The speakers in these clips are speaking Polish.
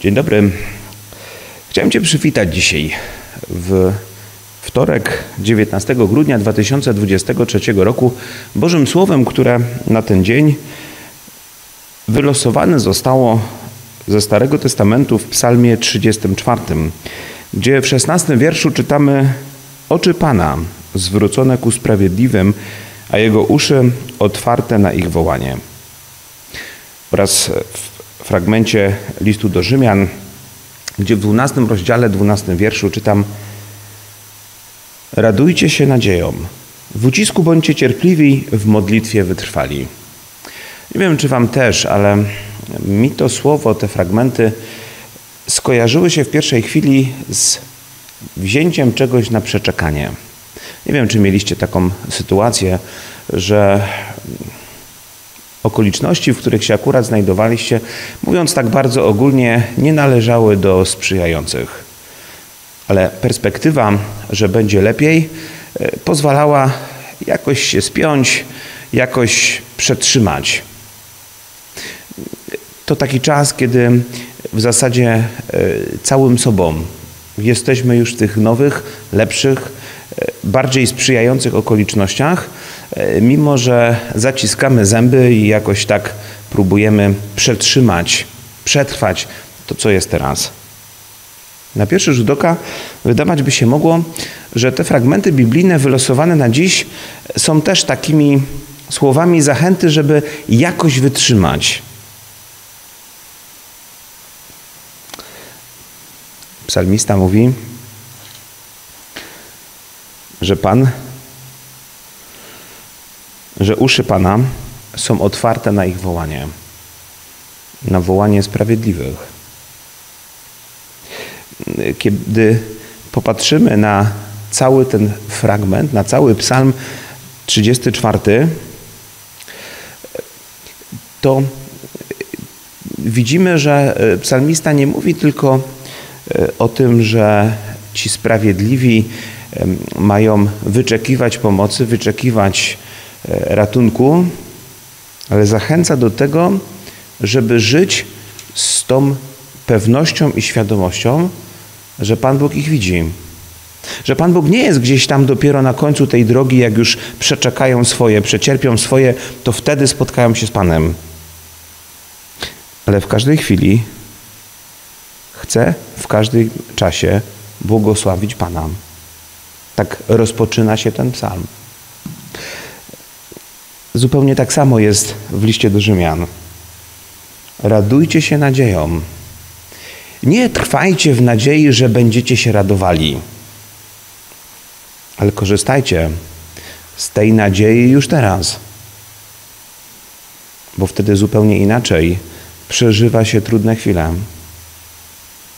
Dzień dobry. Chciałem Cię przywitać dzisiaj w wtorek 19 grudnia 2023 roku Bożym Słowem, które na ten dzień wylosowane zostało ze Starego Testamentu w Psalmie 34, gdzie w 16 wierszu czytamy: Oczy Pana zwrócone ku sprawiedliwym, a Jego uszy otwarte na ich wołanie. Oraz w fragmencie listu do Rzymian, gdzie w 12 rozdziale, 12 wierszu czytam: Radujcie się nadzieją, w ucisku bądźcie cierpliwi, w modlitwie wytrwali. Nie wiem, czy Wam też, ale mi to słowo, te fragmenty skojarzyły się w pierwszej chwili z wzięciem czegoś na przeczekanie. Nie wiem, czy mieliście taką sytuację, że okoliczności, w których się akurat znajdowaliście, mówiąc tak bardzo ogólnie, nie należały do sprzyjających. Ale perspektywa, że będzie lepiej, pozwalała jakoś się spiąć, jakoś przetrzymać. To taki czas, kiedy w zasadzie całym sobą jesteśmy już w tych nowych, lepszych, bardziej sprzyjających okolicznościach, mimo że zaciskamy zęby i jakoś tak próbujemy przetrzymać, przetrwać to, co jest teraz. Na pierwszy rzut oka wydawać by się mogło, że te fragmenty biblijne wylosowane na dziś są też takimi słowami zachęty, żeby jakoś wytrzymać. Psalmista mówi, że uszy Pana są otwarte na ich wołanie, na wołanie sprawiedliwych. Kiedy popatrzymy na cały ten fragment, na cały Psalm 34, to widzimy, że psalmista nie mówi tylko o tym, że ci sprawiedliwi mają wyczekiwać pomocy, wyczekiwać ratunku, ale zachęca do tego, żeby żyć z tą pewnością i świadomością, że Pan Bóg ich widzi. Że Pan Bóg nie jest gdzieś tam dopiero na końcu tej drogi, jak już przeczekają swoje, przecierpią swoje, to wtedy spotkają się z Panem. Ale w każdej chwili chce w każdym czasie błogosławić Pana. Tak rozpoczyna się ten psalm. Zupełnie tak samo jest w liście do Rzymian. Radujcie się nadzieją. Nie trwajcie w nadziei, że będziecie się radowali, ale korzystajcie z tej nadziei już teraz, bo wtedy zupełnie inaczej przeżywa się trudne chwile.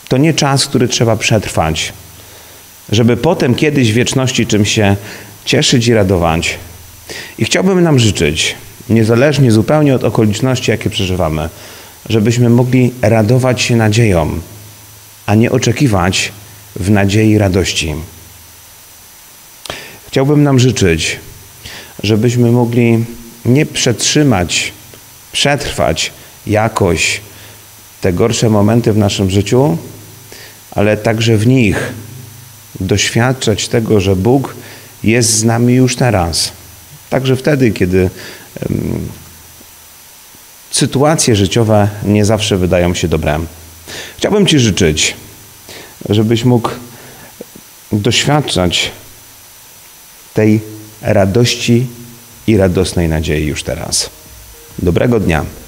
To nie czas, który trzeba przetrwać, żeby potem kiedyś w wieczności czym się cieszyć i radować. I chciałbym nam życzyć, niezależnie zupełnie od okoliczności, jakie przeżywamy, żebyśmy mogli radować się nadzieją, a nie oczekiwać w nadziei radości. Chciałbym nam życzyć, żebyśmy mogli nie przetrzymać, przetrwać jakoś te gorsze momenty w naszym życiu, ale także w nich doświadczać tego, że Bóg jest z nami już teraz. Także wtedy, kiedy sytuacje życiowe nie zawsze wydają się dobre. Chciałbym Ci życzyć, żebyś mógł doświadczać tej radości i radosnej nadziei już teraz. Dobrego dnia.